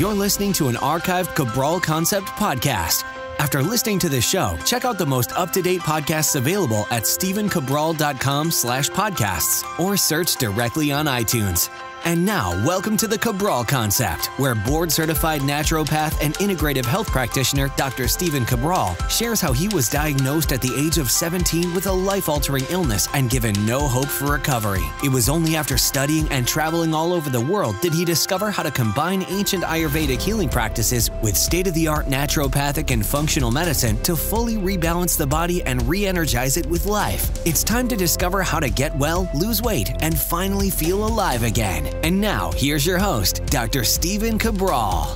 You're listening to an archived Cabral Concept podcast. After listening to this show, check out the most up-to-date podcasts available at stephencabral.com/podcasts or search directly on iTunes. And now, welcome to the Cabral Concept, where board-certified naturopath and integrative health practitioner Dr. Stephen Cabral shares how he was diagnosed at the age of 17 with a life-altering illness and given no hope for recovery. It was only after studying and traveling all over the world did he discover how to combine ancient Ayurvedic healing practices with state-of-the-art naturopathic and functional medicine to fully rebalance the body and re-energize it with life. It's time to discover how to get well, lose weight, and finally feel alive again. And now, here's your host, Dr. Stephen Cabral.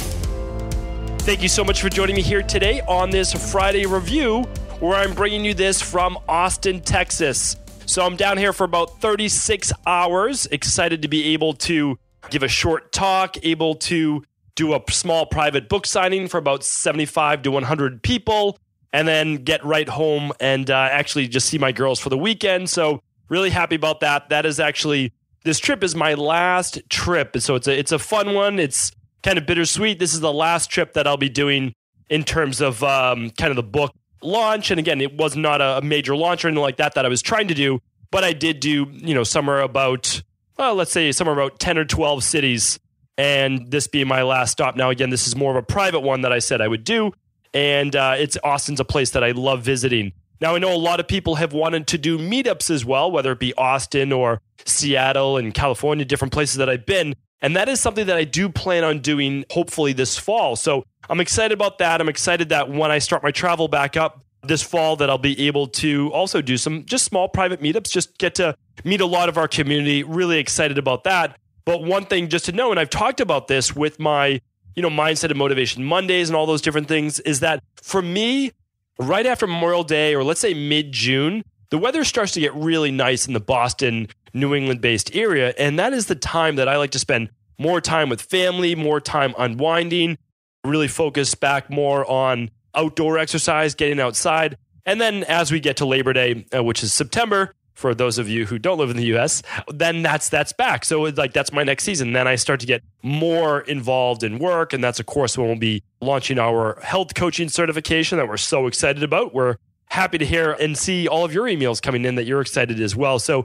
Thank you so much for joining me here today on this Friday review, where I'm bringing you this from Austin, Texas. So I'm down here for about 36 hours, excited to be able to give a short talk, able to do a small private book signing for about 75 to 100 people, and then get right home and actually just see my girls for the weekend. So really happy about that. That is actually... this trip is my last trip, so it's a fun one. It's kind of bittersweet. This is the last trip that I'll be doing in terms of kind of the book launch. And again, it was not a major launch or anything like that I was trying to do, but I did do, somewhere about, well, let's say somewhere about 10 or 12 cities, and this being my last stop. Now, again, this is more of a private one that I said I would do, and Austin's a place that I love visiting. Now, I know a lot of people have wanted to do meetups as well, whether it be Austin or Seattle and California, different places that I've been. And that is something that I do plan on doing, hopefully this fall. So I'm excited about that. I'm excited that when I start my travel back up this fall, that I'll be able to also do some just small private meetups, just get to meet a lot of our community. Really excited about that. But one thing just to know, and I've talked about this with my, Mindset and Motivation Mondays and all those different things, is that for me, right after Memorial Day, or let's say mid-June, the weather starts to get really nice in the Boston, New England-based area. And that is the time that I like to spend more time with family, more time unwinding, really focus back more on outdoor exercise, getting outside. And then as we get to Labor Day, which is September, for those of you who don't live in the US, then that's back. So it's like, that's my next season. Then I start to get more involved in work. And that's, of course, when we'll be launching our health coaching certification that we're so excited about. We're happy to hear and see all of your emails coming in that you're excited as well. So,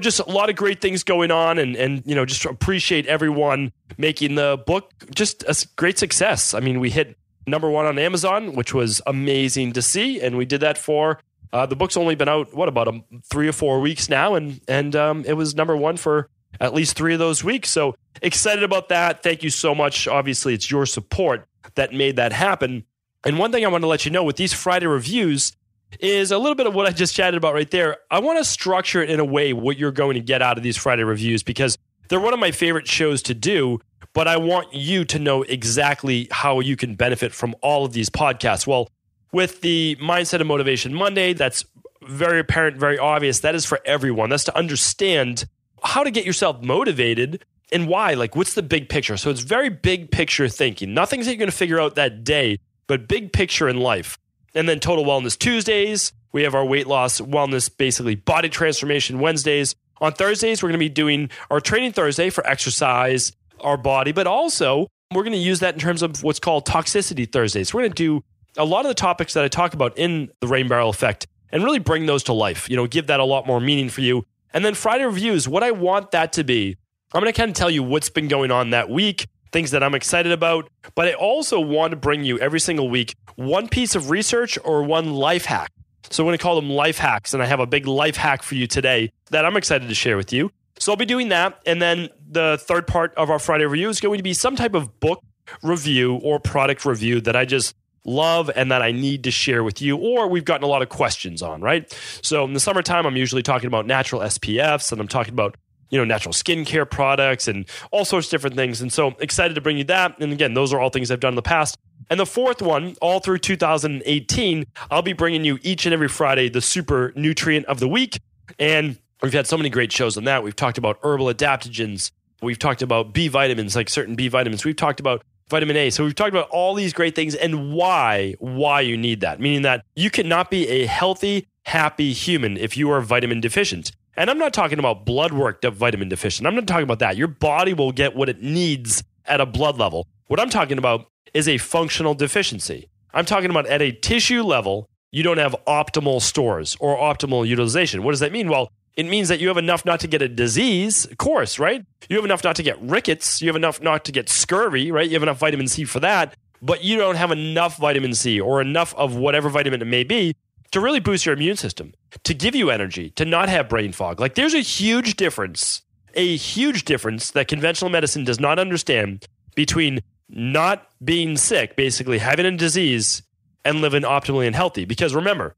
just a lot of great things going on, and just appreciate everyone making the book just a great success. I mean, we hit #1 on Amazon, which was amazing to see. And we did that for... the book's only been out, about 3 or 4 weeks now, and it was #1 for at least 3 of those weeks. So excited about that. Thank you so much. Obviously, it's your support that made that happen. And one thing I want to let you know with these Friday reviews is a little bit of what I just chatted about right there. I want to structure it in a way what you're going to get out of these Friday reviews, because they're one of my favorite shows to do, but I want you to know exactly how you can benefit from all of these podcasts. Well, with the Mindset and Motivation Monday, that's very apparent, very obvious. That is for everyone. That's to understand how to get yourself motivated and why. Like, what's the big picture? So it's very big picture thinking. Nothing's that you're going to figure out that day, but big picture in life. And then Total Wellness Tuesdays. We have our weight loss, wellness, basically body transformation Wednesdays. On Thursdays, we're going to be doing our Training Thursday for exercise, our body, but also we're going to use that in terms of what's called Toxicity Thursdays. We're going to do a lot of the topics that I talk about in The Rain Barrel Effect and really bring those to life, give that a lot more meaning for you. And then Friday reviews, what I want that to be, I'm going to kind of tell you what's been going on that week, things that I'm excited about, but I also want to bring you every single week one piece of research or one life hack. So I'm going to call them life hacks, and I have a big life hack for you today that I'm excited to share with you. So I'll be doing that. And then the third part of our Friday review is going to be some type of book review or product review that I just love and that I need to share with you, or we've gotten a lot of questions on, right? So in the summertime, I'm usually talking about natural SPFs, and I'm talking about, natural skincare products and all sorts of different things. And so excited to bring you that. And again, those are all things I've done in the past. And the fourth one, all through 2018, I'll be bringing you each and every Friday the super nutrient of the week. And we've had so many great shows on that. We've talked about herbal adaptogens. We've talked about B vitamins, like certain B vitamins. We've talked about vitamin A. So we've talked about all these great things and why you need that, meaning that you cannot be a healthy, happy human if you are vitamin deficient. And I'm not talking about blood work vitamin deficient. I'm not talking about that. Your body will get what it needs at a blood level. What I'm talking about is a functional deficiency. I'm talking about at a tissue level, you don't have optimal stores or optimal utilization. What does that mean? Well, it means that you have enough not to get a disease, of course, right? You have enough not to get rickets. You have enough not to get scurvy, right? You have enough vitamin C for that, but you don't have enough vitamin C or enough of whatever vitamin it may be to really boost your immune system, to give you energy, to not have brain fog. Like there's a huge difference that conventional medicine does not understand between not being sick, basically having a disease, and living optimally and healthy. Because remember,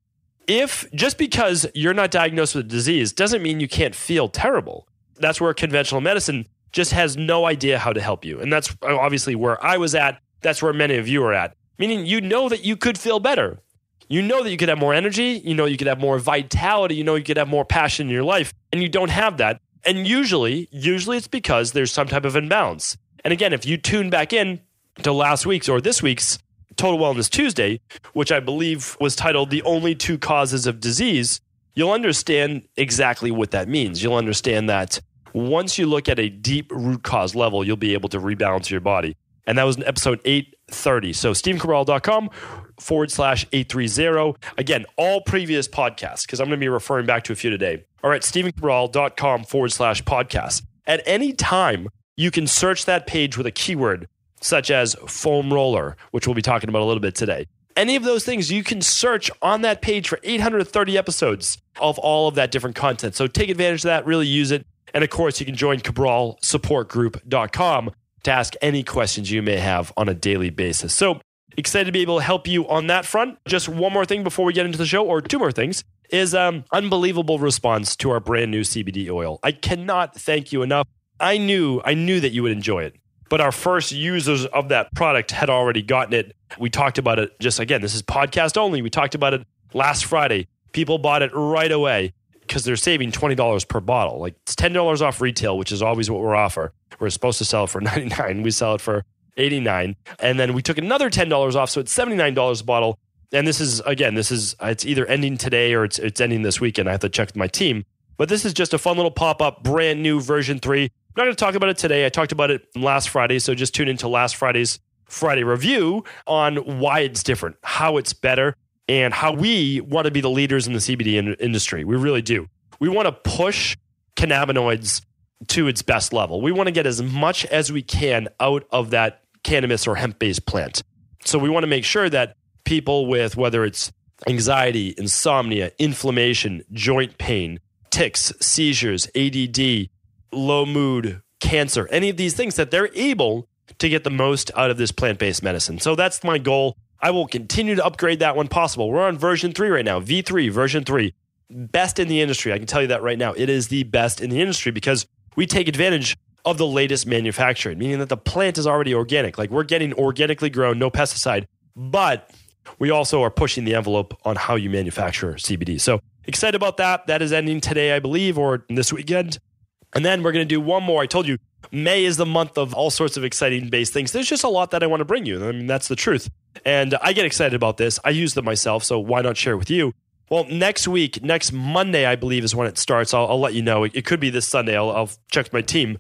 if just because you're not diagnosed with a disease doesn't mean you can't feel terrible. That's where conventional medicine just has no idea how to help you. And that's obviously where I was at. That's where many of you are at. Meaning you know that you could feel better. You know that you could have more energy. You know you could have more vitality. You know you could have more passion in your life. And you don't have that. And usually it's because there's some type of imbalance. And again, if you tune back in to last week's or this week's Total Wellness Tuesday, which I believe was titled The Only Two Causes of Disease, you'll understand exactly what that means. You'll understand that once you look at a deep root cause level, you'll be able to rebalance your body. And that was in episode 830. So stephencabral.com/830. Again, all previous podcasts, because I'm going to be referring back to a few today, are at stephencabral.com/podcast. At any time, you can search that page with a keyword such as foam roller, which we'll be talking about a little bit today. Any of those things you can search on that page for 830 episodes of all of that different content. So take advantage of that, really use it. And of course, you can join CabralSupportGroup.com to ask any questions you may have on a daily basis. So excited to be able to help you on that front. Just one more thing before we get into the show, or two more things, is unbelievable response to our brand new CBD oil. I cannot thank you enough. I knew that you would enjoy it. But our first users of that product had already gotten it. We talked about it just, again, this is podcast only. We talked about it last Friday. People bought it right away because they're saving $20 per bottle. Like it's $10 off retail, which is always what we're offer. We're supposed to sell it for $99. We sell it for $89. And then we took another $10 off. So it's $79 a bottle. And this is, again, it's either ending today or it's ending this weekend. I have to check with my team. But this is just a fun little pop-up, brand new version 3. I'm not going to talk about it today. I talked about it last Friday, so just tune into last Friday's Friday review on why it's different, how it's better, and how we want to be the leaders in the CBD industry. We really do. We want to push cannabinoids to its best level. We want to get as much as we can out of that cannabis or hemp-based plant. So we want to make sure that people with, whether it's anxiety, insomnia, inflammation, joint pain, tics, seizures, ADD, low mood, cancer, any of these things, that they're able to get the most out of this plant-based medicine. So that's my goal. I will continue to upgrade that when possible. We're on version 3 right now, V3, version 3. Best in the industry. I can tell you that right now. It is the best in the industry because we take advantage of the latest manufacturing, meaning that the plant is already organic. Like we're getting organically grown, no pesticide, but we also are pushing the envelope on how you manufacture CBD. So excited about that. That is ending today, I believe, or this weekend. And then we're going to do one more. I told you, May is the month of all sorts of exciting based things. There's just a lot that I want to bring you. I mean, that's the truth. And I get excited about this. I use them myself, so why not share with you? Well, next week, next Monday, I believe is when it starts. I'll let you know. It could be this Sunday. I'll check my team.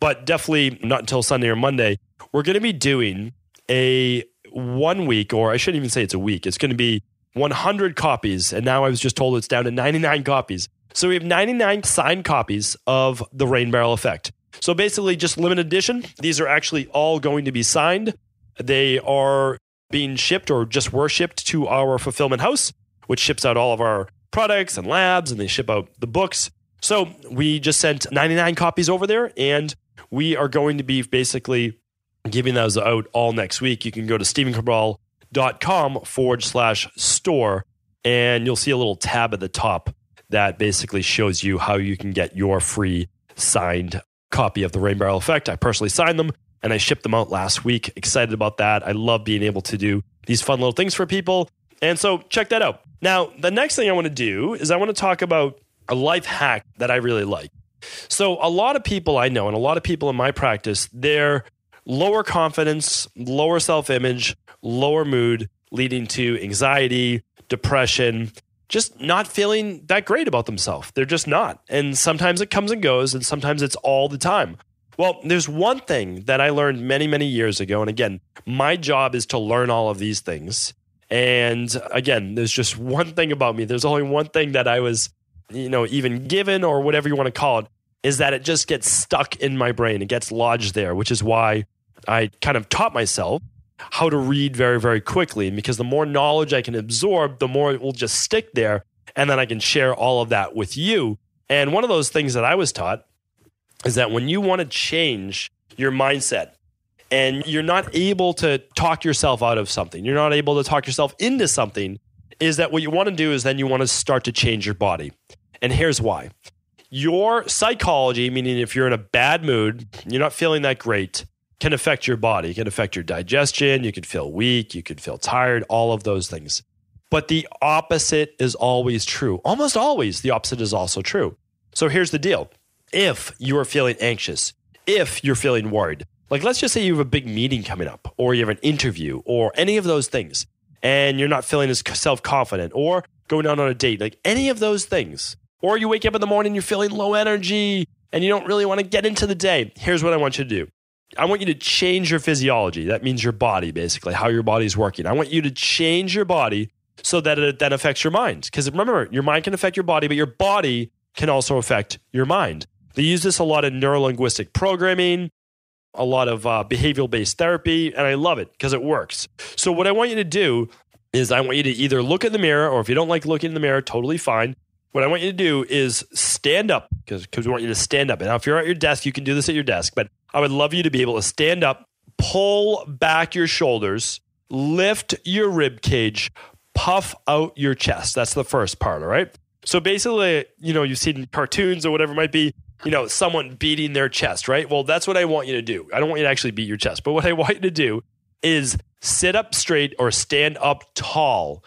But definitely not until Sunday or Monday. We're going to be doing a 1 week, or I shouldn't even say it's a week. It's going to be 100 copies. And now I was just told it's down to 99 copies. So we have 99 signed copies of The Rain Barrel Effect. So basically just limited edition. These are actually all going to be signed. They are being shipped or just were shipped to our fulfillment house, which ships out all of our products and labs, and they ship out the books. So we just sent 99 copies over there, and we are going to be basically giving those out all next week. You can go to stephencabral.com/store, and you'll see a little tab at the top that basically shows you how you can get your free signed copy of The Rain Barrel Effect. I personally signed them and I shipped them out last week. Excited about that. I love being able to do these fun little things for people. And so check that out. Now, the next thing I want to do is I want to talk about a life hack that I really like. So a lot of people I know and a lot of people in my practice, they're lower confidence, lower self-image, lower mood, leading to anxiety, depression, just not feeling that great about themselves. They're just not. And sometimes it comes and goes, and sometimes it's all the time. Well, there's one thing that I learned many, many years ago. And again, my job is to learn all of these things. And again, there's just one thing about me. There's only one thing that I was, even given or whatever you want to call it, is that it just gets stuck in my brain. It gets lodged there, which is why I kind of taught myself how to read very, very quickly. And because the more knowledge I can absorb, the more it will just stick there. And then I can share all of that with you. And one of those things that I was taught is that when you want to change your mindset and you're not able to talk yourself out of something, you're not able to talk yourself into something, is that what you want to do is then you want to start to change your body. And here's why. Your psychology, meaning if you're in a bad mood, you're not feeling that great, can affect your body, can affect your digestion, you could feel weak, you could feel tired, all of those things. But the opposite is always true. Almost always, the opposite is also true. So here's the deal. If you are feeling anxious, if you're feeling worried, like let's just say you have a big meeting coming up or you have an interview or any of those things, and you're not feeling as self-confident or going out on a date, like any of those things, or you wake up in the morning, you're feeling low energy and you don't really want to get into the day. Here's what I want you to do. I want you to change your physiology. That means your body, basically, how your body is working. I want you to change your body so that it then affects your mind. Because remember, your mind can affect your body, but your body can also affect your mind. They use this a lot in neuro-linguistic programming, a lot of behavioral-based therapy, and I love it because it works. So what I want you to do is I want you to either look in the mirror, or if you don't like looking in the mirror, totally fine. What I want you to do is stand up, because we want you to stand up. And now if you're at your desk, you can do this at your desk, but I would love you to be able to stand up, pull back your shoulders, lift your rib cage, puff out your chest. That's the first part, all right? So basically, you've seen cartoons or whatever it might be, someone beating their chest, right? Well, that's what I want you to do. I don't want you to actually beat your chest, but what I want you to do is sit up straight or stand up tall.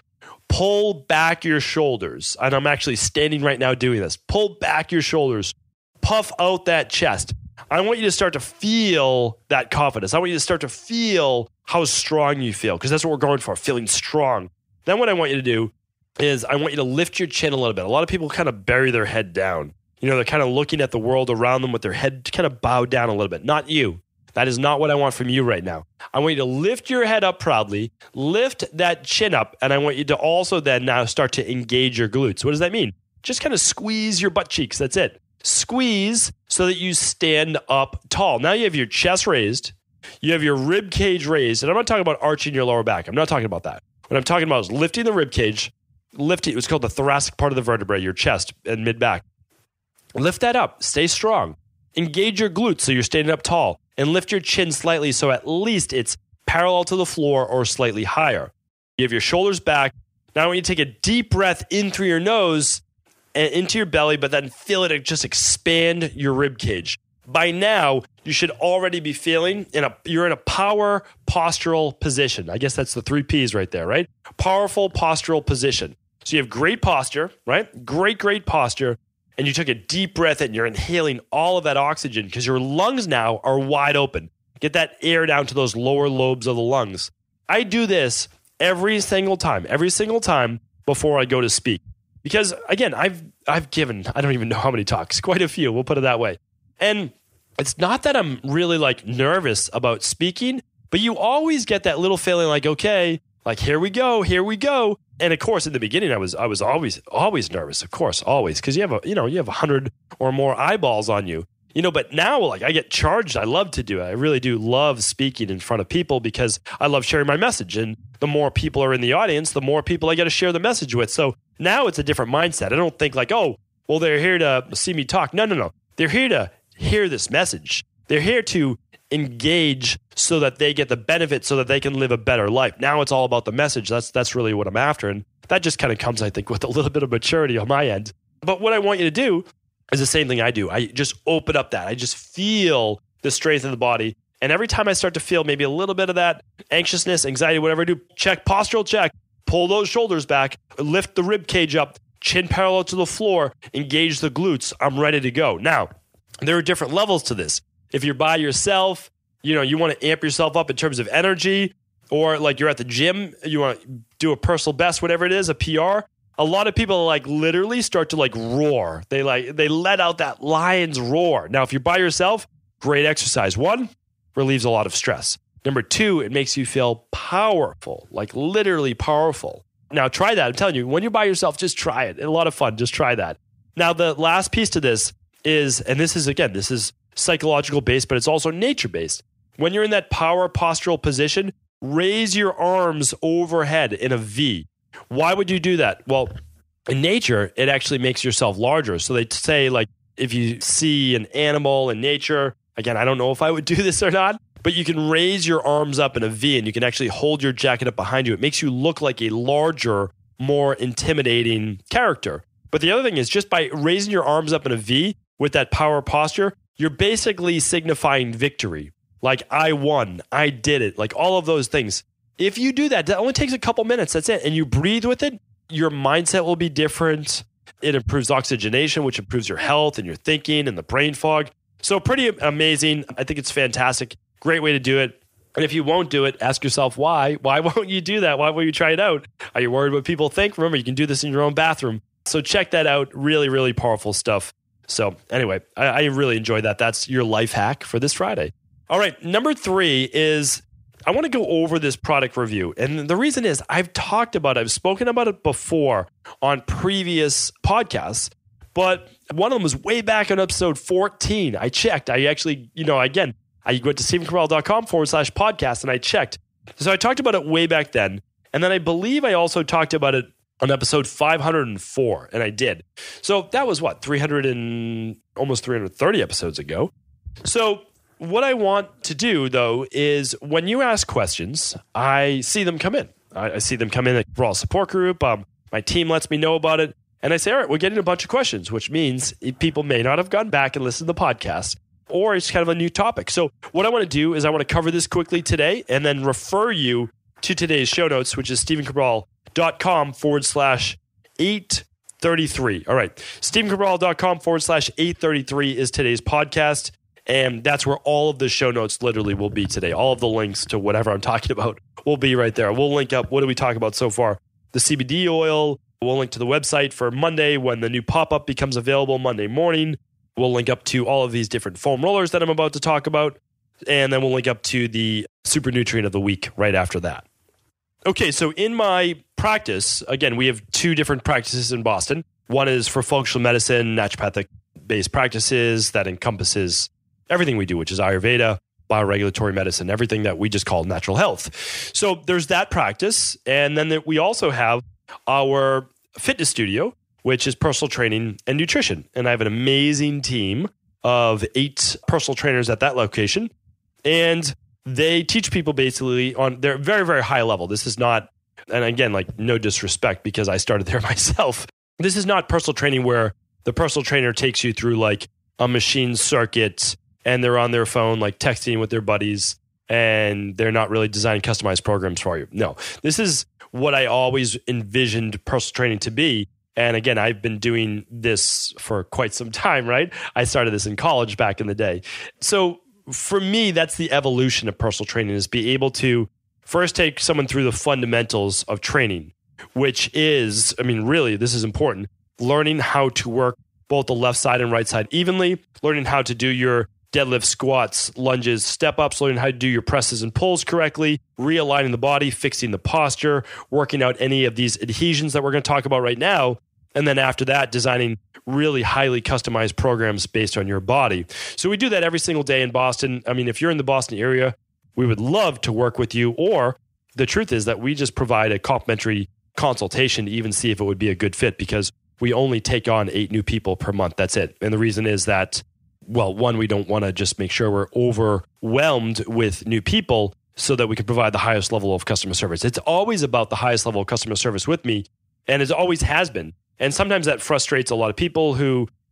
Pull back your shoulders. And I'm actually standing right now doing this. Pull back your shoulders. Puff out that chest. I want you to start to feel that confidence. I want you to start to feel how strong you feel, because that's what we're going for, feeling strong. Then what I want you to do is I want you to lift your chin a little bit. A lot of people kind of bury their head down. They're kind of looking at the world around them with their head kind of bowed down a little bit. Not you. That is not what I want from you right now. I want you to lift your head up proudly, lift that chin up, and I want you to also then now start to engage your glutes. What does that mean? Just kind of squeeze your butt cheeks. That's it. Squeeze so that you stand up tall. Now you have your chest raised. You have your rib cage raised. And I'm not talking about arching your lower back. I'm not talking about that. What I'm talking about is lifting the rib cage. It was called the thoracic part of the vertebrae, your chest and mid-back. Lift that up. Stay strong. Engage your glutes so you're standing up tall. And lift your chin slightly so at least it's parallel to the floor or slightly higher. You have your shoulders back. Now I want you to take a deep breath in through your nose and into your belly, but then feel it just expand your rib cage. By now, you should already be feeling you're in a power postural position. I guess that's the 3 Ps right there, right? Powerful postural position. So you have great posture, right? Great, great posture. And you took a deep breath and you're inhaling all of that oxygen because your lungs now are wide open. Get that air down to those lower lobes of the lungs. I do this every single time before I go to speak. Because again, I've given, I don't even know how many talks, quite a few, we'll put it that way. And it's not that I'm really nervous about speaking, but you always get that little feeling okay, here we go. And of course, in the beginning, I was always nervous, of course, always, because you have 100 or more eyeballs on you, but now I get charged. I love to do it. I really do love speaking in front of people because I love sharing my message. And the more people are in the audience, the more people I got to share the message with. So now it's a different mindset. I don't think they're here to see me talk. No. They're here to hear this message. They're here to engage so that they get the benefit, so that they can live a better life. Now it's all about the message. That's really what I'm after. And that just kind of comes, I think, with a little bit of maturity on my end. But what I want you to do is the same thing I do. I just open up that. I just feel the strength of the body. And every time I start to feel maybe a little bit of that anxiousness, anxiety, whatever I do, check, postural check, pull those shoulders back, lift the rib cage up, chin parallel to the floor, engage the glutes. I'm ready to go. Now, there are different levels to this. If you're by yourself, you want to amp yourself up in terms of energy, or you're at the gym, you want to do a personal best, whatever it is, a PR. A lot of people literally start to roar. They let out that lion's roar. Now, if you're by yourself, Great exercise. One, relieves a lot of stress. Number two, it makes you feel powerful, like literally powerful. Now try that. I'm telling you, when you're by yourself, just try it. It's a lot of fun. Just try that. Now, the last piece to this is, and this is, again, this is psychological based, but it's also nature based. When you're in that power postural position, raise your arms overhead in a V. Why would you do that? Well, in nature, it actually makes yourself larger. So they say, like, if you see an animal in nature, again, I don't know if I would do this or not, but you can raise your arms up in a V and you can actually hold your jacket up behind you. It makes you look like a larger, more intimidating character. But the other thing is, just by raising your arms up in a V with that power posture, you're basically signifying victory. Like, I won, I did it, like all of those things. If you do that, that only takes a couple minutes, that's it. And you breathe with it, your mindset will be different. It improves oxygenation, which improves your health and your thinking and the brain fog. So pretty amazing. I think it's fantastic. Great way to do it. And if you won't do it, ask yourself why. Why won't you do that? Why won't you try it out? Are you worried what people think? Remember, you can do this in your own bathroom. So check that out. Really, really powerful stuff. So anyway, I really enjoyed that. That's your life hack for this Friday. All right. Number three is, I want to go over this product review. And the reason is, I've spoken about it before on previous podcasts, but one of them was way back on episode 14. I checked. I actually, again, I went to stephencabral.com/podcast and I checked. So I talked about it way back then. And then I believe I also talked about it on episode 504, and I did. So that was what, 300 and almost 330 episodes ago. So what I want to do, though, is when you ask questions, I see them come in. I see them come in at Raw Support Group. My team lets me know about it. And I say, all right, we're getting a bunch of questions, which means people may not have gone back and listened to the podcast, or it's kind of a new topic. So what I want to do is I want to cover this quickly today and then refer you to today's show notes, which is stephencabral.com/833. All right. stephencabral.com/833 is today's podcast. And that's where all of the show notes literally will be today. All of the links to whatever I'm talking about will be right there. We'll link up. What did we talk about so far? The CBD oil. We'll link to the website for Monday when the new pop-up becomes available Monday morning. We'll link up to all of these different foam rollers that I'm about to talk about. And then we'll link up to the super nutrient of the week right after that. Okay, so in my practice, again, we have two different practices in Boston. One is for functional medicine, naturopathic-based practices that encompasses everything we do, which is Ayurveda, bioregulatory medicine, everything that we just call natural health. So there's that practice. And then we also have our fitness studio, which is personal training and nutrition. And I have an amazing team of 8 personal trainers at that location. And they teach people basically on their very, very high level. This is not, and again, like no disrespect because I started there myself. This is not personal training where the personal trainer takes you through like a machine circuit and they're on their phone, like texting with their buddies, and they're not really designing customized programs for you. No, this is what I always envisioned personal training to be. And again, I've been doing this for quite some time, right? I started this in college back in the day. So for me, that's the evolution of personal training, is be able to first take someone through the fundamentals of training, which is, I mean, really, this is important, learning how to work both the left side and right side evenly, learning how to do your deadlift, squats, lunges, step-ups, learning how to do your presses and pulls correctly, realigning the body, fixing the posture, working out any of these adhesions that we're going to talk about right now. And then after that, designing really highly customized programs based on your body. So we do that every single day in Boston. I mean, if you're in the Boston area, we would love to work with you. Or the truth is that we just provide a complimentary consultation to even see if it would be a good fit, because we only take on 8 new people per month. That's it. And the reason is that, well, one, we don't want to just make sure we're overwhelmed with new people so that we can provide the highest level of customer service. It's always about the highest level of customer service with me, and it always has been. And sometimes that frustrates a lot of people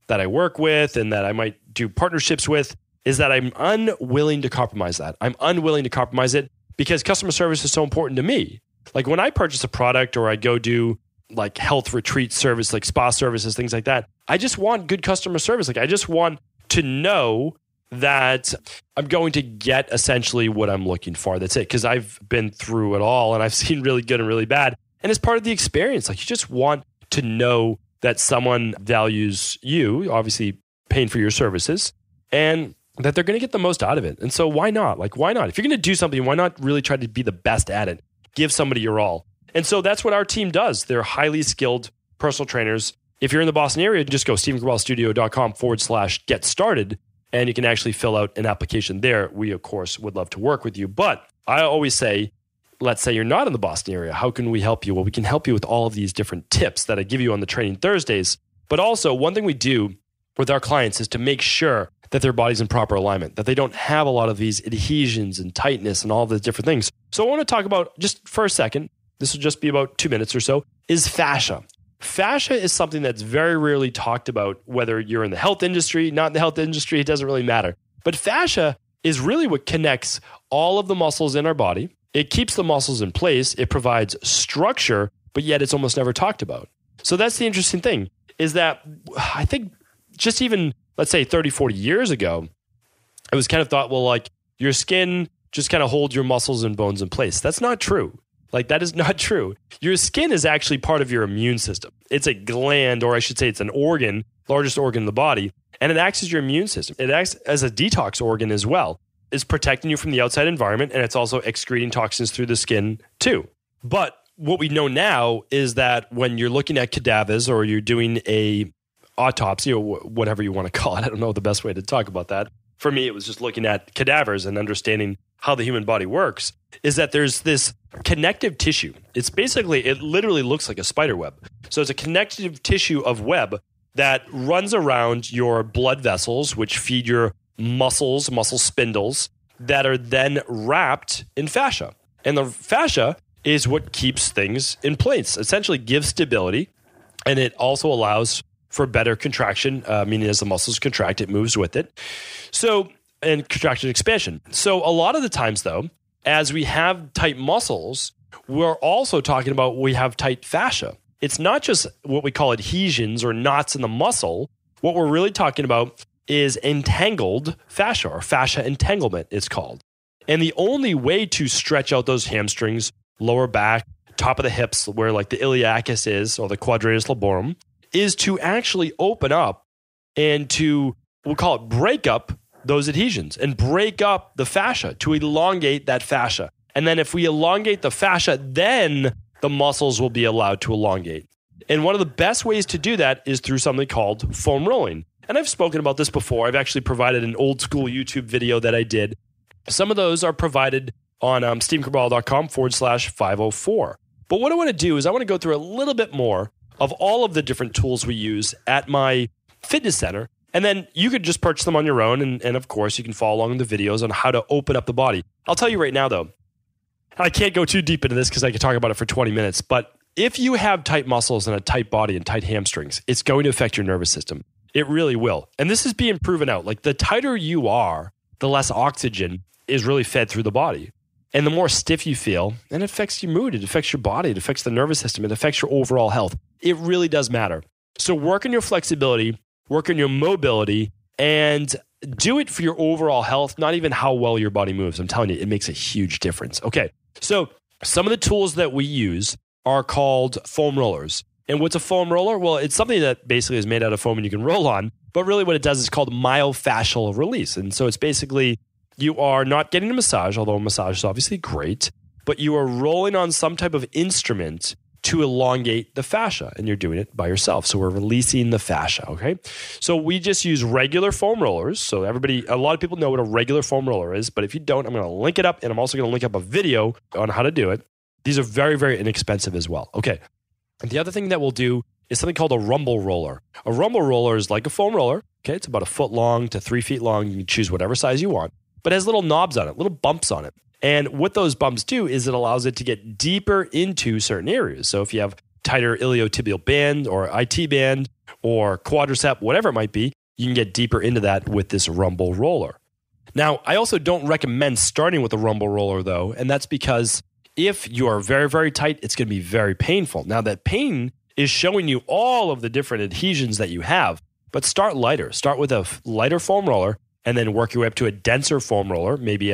that I work with and that I might do partnerships with, is that I'm unwilling to compromise that. I'm unwilling to compromise it because customer service is so important to me. Like when I purchase a product or I go do like health retreat service, like spa services, things like that, I just want good customer service. Like I just want to know that I'm going to get essentially what I'm looking for. That's it. Because I've been through it all and I've seen really good and really bad. And it's part of the experience. Like you just want to know that someone values you, obviously paying for your services, and that they're going to get the most out of it. And so why not? Like, why not? If you're going to do something, why not really try to be the best at it? Give somebody your all. And so that's what our team does. They're highly skilled personal trainers. If you're in the Boston area, just go stephencabral.com/get-started, and you can actually fill out an application there. We, of course, would love to work with you. But I always say, let's say you're not in the Boston area. How can we help you? Well, we can help you with all of these different tips that I give you on the Training Thursdays. But also, one thing we do with our clients is to make sure that their body's in proper alignment, that they don't have a lot of these adhesions and tightness and all the different things. So I want to talk about, just for a second, this will just be about 2 minutes or so, is fascia. Fascia is something that's very rarely talked about, whether you're in the health industry, not in the health industry, it doesn't really matter. But fascia is really what connects all of the muscles in our body. It keeps the muscles in place. It provides structure, but yet it's almost never talked about. So that's the interesting thing, is that I think just even, let's say 30, 40 years ago, it was kind of thought, well, like your skin just kind of hold your muscles and bones in place. That's not true. Like that is not true. Your skin is actually part of your immune system. It's a gland, or I should say it's an organ, largest organ in the body, and it acts as your immune system. It acts as a detox organ as well. It's protecting you from the outside environment, and it's also excreting toxins through the skin too. But what we know now is that when you're looking at cadavers or you're doing a autopsy or whatever you want to call it, I don't know the best way to talk about that. For me, it was just looking at cadavers and understanding how the human body works, is that there's this connective tissue. It's basically, it literally looks like a spider web. So it's a connective tissue of web that runs around your blood vessels, which feed your muscles, muscle spindles, that are then wrapped in fascia. And the fascia is what keeps things in place, essentially gives stability, and it also allows for better contraction, meaning as the muscles contract, it moves with it. So, and contraction expansion. So a lot of the times though, as we have tight muscles, we're also talking about we have tight fascia. It's not just what we call adhesions or knots in the muscle. What we're really talking about is entangled fascia, or fascia entanglement it's called. And the only way to stretch out those hamstrings, lower back, top of the hips, where like the iliacus is, or the quadratus laborum, is to actually open up and to, we'll call it, break up those adhesions and break up the fascia, to elongate that fascia. And then if we elongate the fascia, then the muscles will be allowed to elongate. And one of the best ways to do that is through something called foam rolling. And I've spoken about this before. I've actually provided an old school YouTube video that I did. Some of those are provided on stephencabral.com/504. But what I want to do is I want to go through a little bit more of all of the different tools we use at my fitness center. And then you could just purchase them on your own. And of course, you can follow along in the videos on how to open up the body. I'll tell you right now, though, I can't go too deep into this because I could talk about it for 20 minutes. But if you have tight muscles and a tight body and tight hamstrings, it's going to affect your nervous system. It really will. And this is being proven out. Like the tighter you are, the less oxygen is really fed through the body. And the more stiff you feel, and it affects your mood, it affects your body, it affects the nervous system, it affects your overall health. It really does matter. So work on your flexibility, work on your mobility, and do it for your overall health, not even how well your body moves. I'm telling you, it makes a huge difference. Okay, so some of the tools that we use are called foam rollers. And what's a foam roller? Well, it's something that basically is made out of foam and you can roll on, but really what it does is called myofascial release. And so it's basically, you are not getting a massage, although a massage is obviously great, but you are rolling on some type of instrument to elongate the fascia, and you're doing it by yourself. So we're releasing the fascia, okay? So we just use regular foam rollers. So everybody, a lot of people know what a regular foam roller is, but if you don't, I'm going to link it up, and I'm also going to link up a video on how to do it. These are very, very inexpensive as well. Okay. And the other thing that we'll do is something called a rumble roller. A rumble roller is like a foam roller, okay? It's about 1 foot long to 3 feet long. You can choose whatever size you want, but it has little knobs on it, little bumps on it. And what those bumps do is it allows it to get deeper into certain areas. So if you have tighter iliotibial band or IT band or quadricep, whatever it might be, you can get deeper into that with this rumble roller. Now, I also don't recommend starting with a rumble roller though, and that's because if you are very, very tight, it's going to be very painful. Now that pain is showing you all of the different adhesions that you have, but start lighter. Start with a lighter foam roller and then work your way up to a denser foam roller, maybe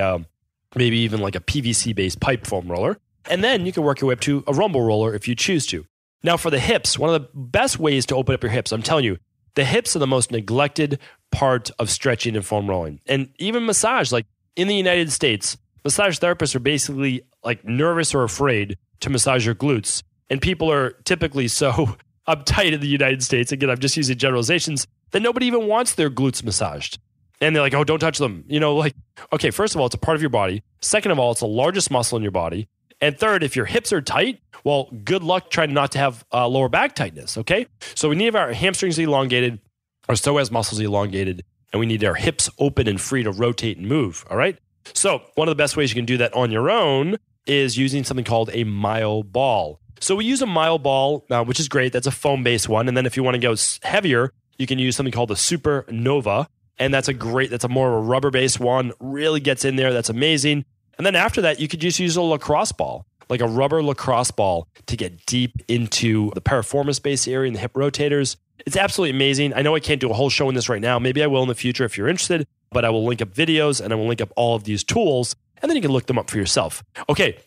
even like a PVC-based pipe foam roller. And then you can work your way up to a rumble roller if you choose to. Now for the hips, one of the best ways to open up your hips, I'm telling you, the hips are the most neglected part of stretching and foam rolling. And even massage, like in the United States, massage therapists are basically like nervous or afraid to massage your glutes. And people are typically so uptight in the United States. Again, I'm just using generalizations, that nobody even wants their glutes massaged. And they're like, oh, don't touch them. You know, like, okay, first of all, it's a part of your body. Second of all, it's the largest muscle in your body. And third, if your hips are tight, well, good luck trying not to have lower back tightness, okay? So we need our hamstrings elongated, our psoas muscles elongated, and we need our hips open and free to rotate and move, all right? So one of the best ways you can do that on your own is using something called a myoball ball. So we use a myoball ball, which is great. That's a foam-based one. And then if you want to go heavier, you can use something called a Supernova. And that's a more of a rubber-based one. Really gets in there. That's amazing. And then after that, you could just use a lacrosse ball, like a rubber lacrosse ball, to get deep into the piriformis base area and the hip rotators. It's absolutely amazing. I know I can't do a whole show on this right now. Maybe I will in the future if you're interested, but I will link up videos and I will link up all of these tools, and then you can look them up for yourself. Okay.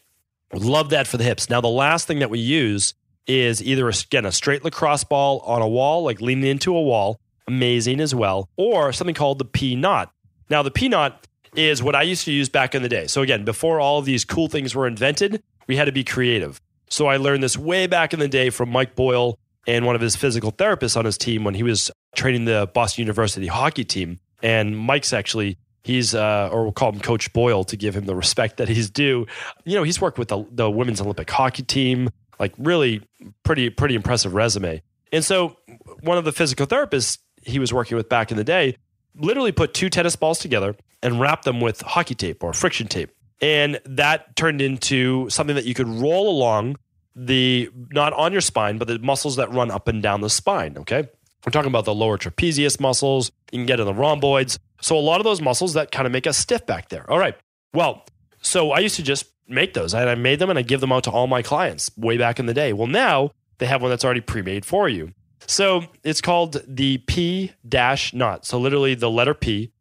Love that for the hips. Now, the last thing that we use is either, again, a straight lacrosse ball on a wall, like leaning into a wall, amazing as well, or something called the P-Knot. Now, the P-Knot is what I used to use back in the day. So again, before all of these cool things were invented, we had to be creative. So I learned this way back in the day from Mike Boyle and one of his physical therapists on his team when he was training the Boston University hockey team. And Mike's actually... He's, or we'll call him Coach Boyle to give him the respect that he's due. You know, he's worked with the women's Olympic hockey team, like really pretty impressive resume. And so one of the physical therapists he was working with back in the day literally put two tennis balls together and wrapped them with hockey tape or friction tape. And that turned into something that you could roll along the, not on your spine, but the muscles that run up and down the spine, okay? We're talking about the lower trapezius muscles. You can get in the rhomboids. So a lot of those muscles that kind of make us stiff back there. All right. Well, so I used to just make those. I made them and I give them out to all my clients way back in the day. Well, now they have one that's already pre-made for you. So it's called the P-Knot. So literally the letter P-Knot.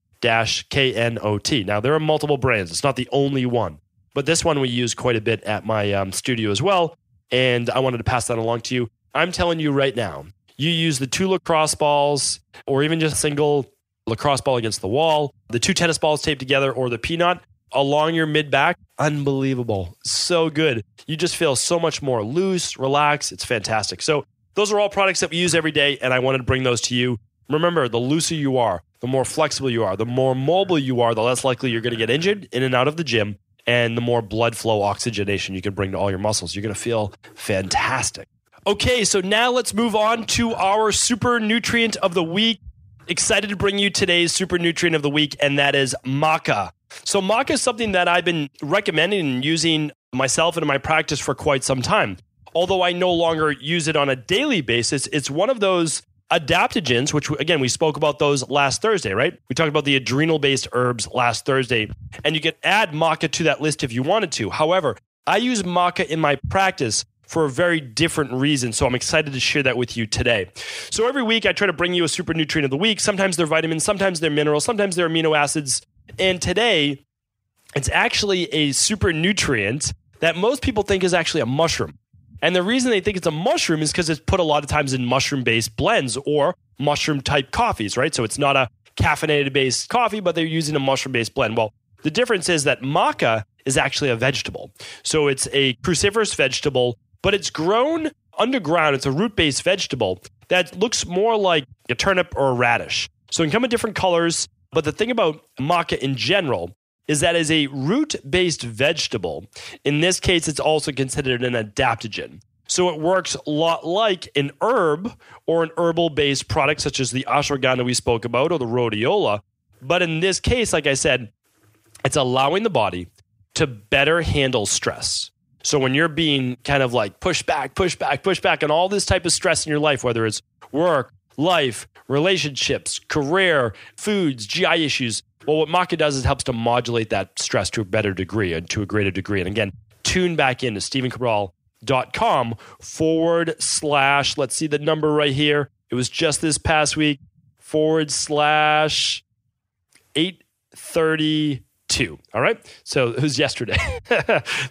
Now there are multiple brands. It's not the only one, but this one we use quite a bit at my studio as well. And I wanted to pass that along to you. I'm telling you right now, you use the two lacrosse balls or even just a single lacrosse ball against the wall, the two tennis balls taped together or the P-Knot along your mid-back. Unbelievable. So good. You just feel so much more loose, relaxed. It's fantastic. So those are all products that we use every day, and I wanted to bring those to you. Remember, the looser you are, the more flexible you are, the more mobile you are, the less likely you're going to get injured in and out of the gym, and the more blood flow oxygenation you can bring to all your muscles. You're going to feel fantastic. Okay, so now let's move on to our super nutrient of the week. Excited to bring you today's super nutrient of the week, and that is maca. So maca is something that I've been recommending and using myself and in my practice for quite some time. Although I no longer use it on a daily basis, it's one of those adaptogens, which again, we spoke about those last Thursday, right? We talked about the adrenal-based herbs last Thursday, and you could add maca to that list if you wanted to. However, I use maca in my practice for a very different reason. So I'm excited to share that with you today. So every week I try to bring you a super nutrient of the week. Sometimes they're vitamins, sometimes they're minerals, sometimes they're amino acids. And today it's actually a super nutrient that most people think is actually a mushroom. And the reason they think it's a mushroom is because it's put a lot of times in mushroom-based blends or mushroom-type coffees, right? So it's not a caffeinated-based coffee, but they're using a mushroom-based blend. Well, the difference is that maca is actually a vegetable. So it's a cruciferous vegetable, but it's grown underground. It's a root-based vegetable that looks more like a turnip or a radish. So it can come in different colors. But the thing about maca in general is that as a root-based vegetable, in this case, it's also considered an adaptogen. So it works a lot like an herb or an herbal-based product, such as the ashwagandha we spoke about or the rhodiola. But in this case, like I said, it's allowing the body to better handle stress. So when you're being kind of like push back, and all this type of stress in your life, whether it's work, life, relationships, career, foods, GI issues, well, what maca does is helps to modulate that stress to a better degree and to a greater degree. And again, tune back into stephencabral.com/, let's see the number right here. It was just this past week, /832. All right. So it was yesterday.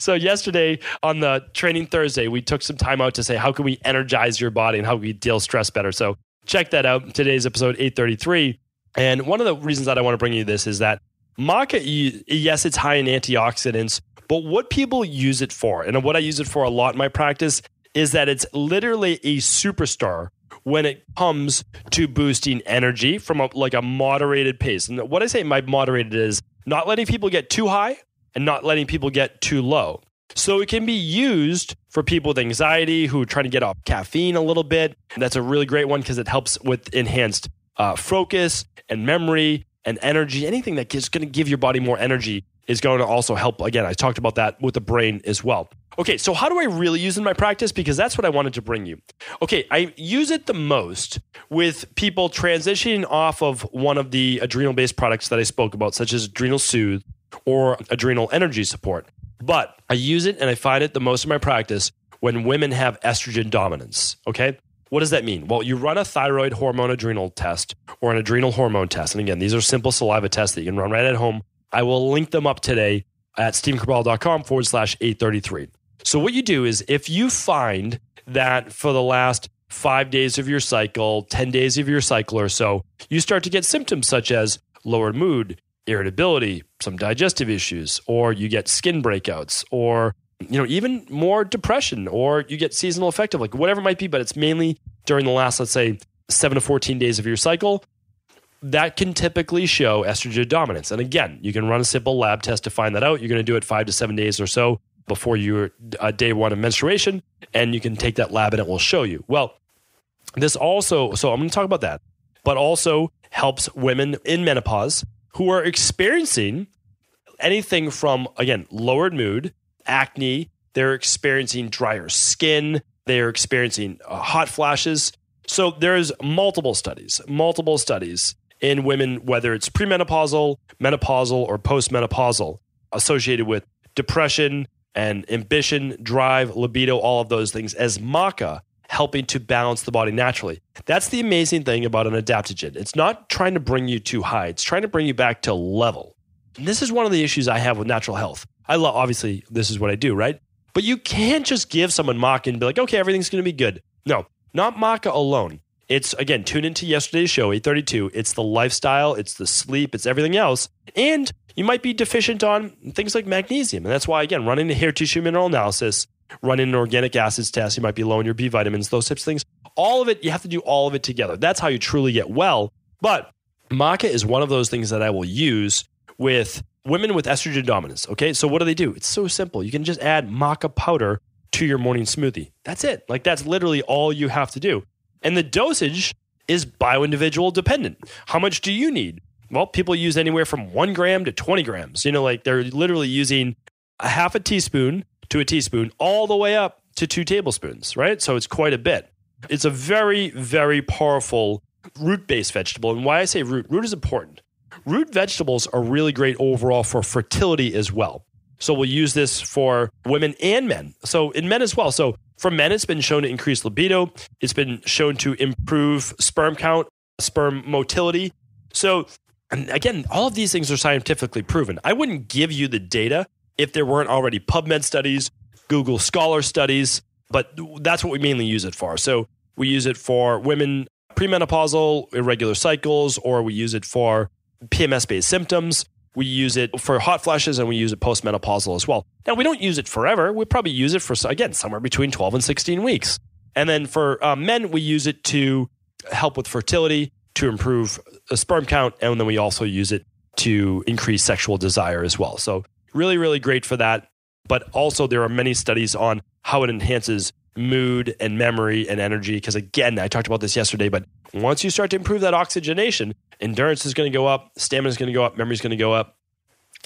So yesterday on the Training Thursday, we took some time out to say, how can we energize your body and how can we deal stress better? So check that out. Today's episode 833. And one of the reasons that I want to bring you this is that maca, yes, it's high in antioxidants, but what people use it for, and what I use it for a lot in my practice, is that it's literally a superstar when it comes to boosting energy from a moderated pace. And what I say by moderated is not letting people get too high and not letting people get too low. So it can be used for people with anxiety who are trying to get off caffeine a little bit. That's a really great one because it helps with enhanced focus and memory and energy. Anything that is going to give your body more energy is going to also help. Again, I talked about that with the brain as well. Okay, so how do I really use it in my practice? Because that's what I wanted to bring you. Okay, I use it the most with people transitioning off of one of the adrenal-based products that I spoke about, such as Adrenal Soothe or Adrenal Energy Support. But I use it and I find it the most in my practice when women have estrogen dominance, okay? What does that mean? Well, you run a thyroid hormone adrenal test or an adrenal hormone test. And again, these are simple saliva tests that you can run right at home. I will link them up today at stephencabral.com/833. So what you do is if you find that for the last 5 days of your cycle, 10 days of your cycle or so, you start to get symptoms such as lower mood, irritability, some digestive issues, or you get skin breakouts, or even more depression, or you get seasonal affective, like whatever it might be, but it's mainly during the last, let's say, 7 to 14 days of your cycle, that can typically show estrogen dominance. And again, you can run a simple lab test to find that out. You're going to do it 5 to 7 days or so before your day one of menstruation, and you can take that lab and it will show you. Well, this also, so I'm going to talk about that, but also helps women in menopause who are experiencing anything from, again, lowered mood, acne, they're experiencing drier skin, they're experiencing hot flashes. So there's multiple studies in women, whether it's premenopausal, menopausal, or postmenopausal, associated with depression and ambition, drive, libido, all of those things as maca, helping to balance the body naturally. That's the amazing thing about an adaptogen. It's not trying to bring you too high. It's trying to bring you back to level. And this is one of the issues I have with natural health. Obviously, this is what I do, right? But you can't just give someone maca and be like, okay, everything's going to be good. No, not maca alone. It's, again, tune into yesterday's show, 832. It's the lifestyle, it's the sleep, it's everything else. And you might be deficient on things like magnesium. And that's why, again, running a hair tissue mineral analysis, running an organic acids test, you might be low in your B vitamins, those types of things. All of it, you have to do all of it together. That's how you truly get well. But maca is one of those things that I will use with women with estrogen dominance. Okay, so what do they do? It's so simple. You can just add maca powder to your morning smoothie. That's it. Like, that's literally all you have to do. And the dosage is bio-individual dependent. How much do you need? Well, people use anywhere from 1 gram to 20 grams. They're literally using a half a teaspoon to a teaspoon all the way up to 2 tablespoons, right? So it's quite a bit. It's a very, very powerful root-based vegetable. And why I say root is important. Root vegetables are really great overall for fertility as well. So we'll use this for women and men. So in men as well. So for men, it's been shown to increase libido. It's been shown to improve sperm count, sperm motility. So, and again, all of these things are scientifically proven. I wouldn't give you the data if there weren't already PubMed studies, Google Scholar studies, but that's what we mainly use it for. So we use it for women premenopausal, irregular cycles, or we use it for PMS-based symptoms. We use it for hot flashes, and we use it postmenopausal as well. Now, we don't use it forever. We probably use it for, again, somewhere between 12 and 16 weeks. And then for men, we use it to help with fertility, to improve sperm count, and then we also use it to increase sexual desire as well. So really, really great for that. But also there are many studies on how it enhances mood and memory and energy. Because again, I talked about this yesterday, but once you start to improve that oxygenation, endurance is going to go up, stamina is going to go up, memory is going to go up.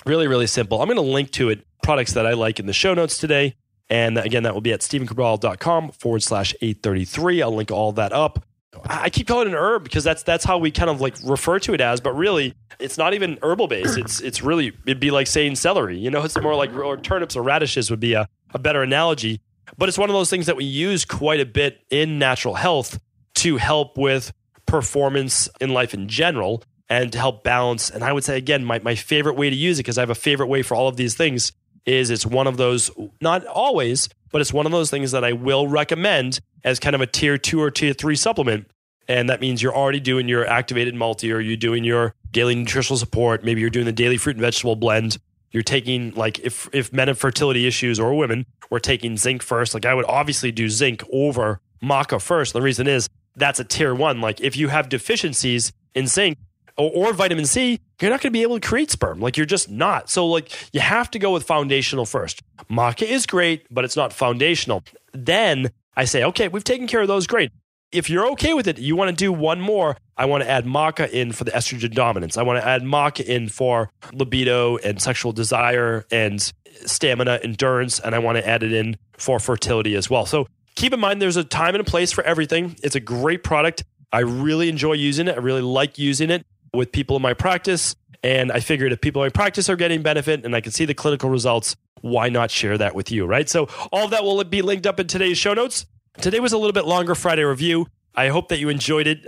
Really, really simple. I'm going to link to it, products that I like in the show notes today. And again, that will be at stephencabral.com/833. I'll link all that up. I keep calling it an herb because that's how we kind of like refer to it as, but really it's not even herbal based. It's really, it'd be like saying celery, it's more like, or turnips or radishes would be a better analogy, but it's one of those things that we use quite a bit in natural health to help with performance in life in general and to help balance. And I would say, again, my favorite way to use it, because I have a favorite way for all of these things, is it's one of those, not always, but it's one of those things that I will recommend as kind of a tier 2 or tier 3 supplement And that means you're already doing your activated multi, or you're doing your daily nutritional support. Maybe you're doing the daily fruit and vegetable blend. You're taking, like, if men have fertility issues, or women, we're taking zinc first. Like, I would obviously do zinc over maca first. The reason is that's a tier one. Like, if you have deficiencies in zinc or vitamin C, you're not going to be able to create sperm. Like, you're just not. So, like, you have to go with foundational first. Maca is great, but it's not foundational. Then I say, okay, we've taken care of those. Great. If you're okay with it, you want to do one more. I want to add maca in for the estrogen dominance. I want to add maca in for libido and sexual desire and stamina, endurance. And I want to add it in for fertility as well. So keep in mind, there's a time and a place for everything. It's a great product. I really enjoy using it. I really like using it with people in my practice. And I figured if people in my practice are getting benefit and I can see the clinical results, why not share that with you, right? So all of that will be linked up in today's show notes. Today was a little bit longer Friday review. I hope that you enjoyed it.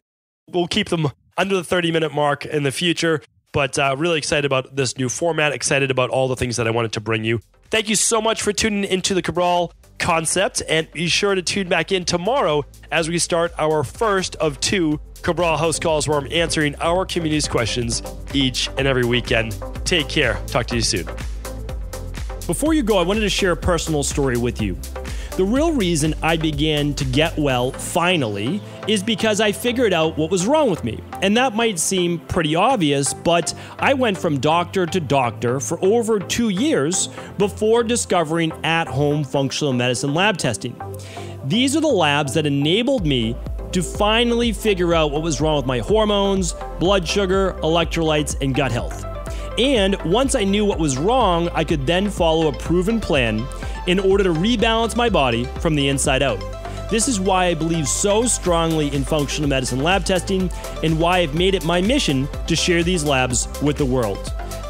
We'll keep them under the 30-minute mark in the future, but really excited about this new format, excited about all the things that I wanted to bring you. Thank you so much for tuning into the Cabral Concept, and be sure to tune back in tomorrow as we start our first of two Cabral House Calls, where I'm answering our community's questions each and every weekend. Take care. Talk to you soon. Before you go, I wanted to share a personal story with you. The real reason I began to get well, finally, is because I figured out what was wrong with me. And that might seem pretty obvious, but I went from doctor to doctor for over 2 years before discovering at-home functional medicine lab testing. These are the labs that enabled me to finally figure out what was wrong with my hormones, blood sugar, electrolytes, and gut health. And once I knew what was wrong, I could then follow a proven plan in order to rebalance my body from the inside out. This is why I believe so strongly in functional medicine lab testing, and why I've made it my mission to share these labs with the world.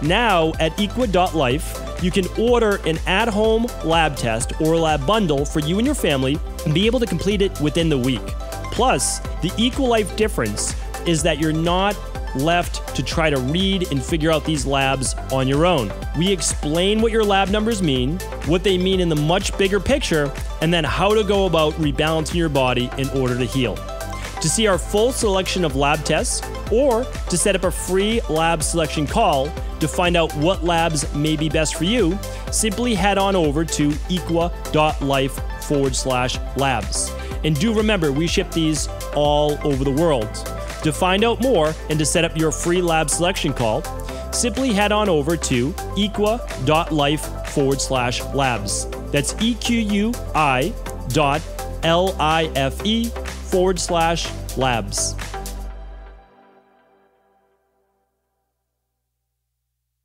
Now at Equi.Life, you can order an at-home lab test or lab bundle for you and your family and be able to complete it within the week. Plus, the Equi.Life difference is that you're not left to try to read and figure out these labs on your own. We explain what your lab numbers mean, what they mean in the much bigger picture, and then how to go about rebalancing your body in order to heal. To see our full selection of lab tests, or to set up a free lab selection call to find out what labs may be best for you, simply head on over to equa.life/labs. And do remember, we ship these all over the world. To find out more and to set up your free lab selection call, simply head on over to equa.life/labs. That's EQUI.LIFE/labs.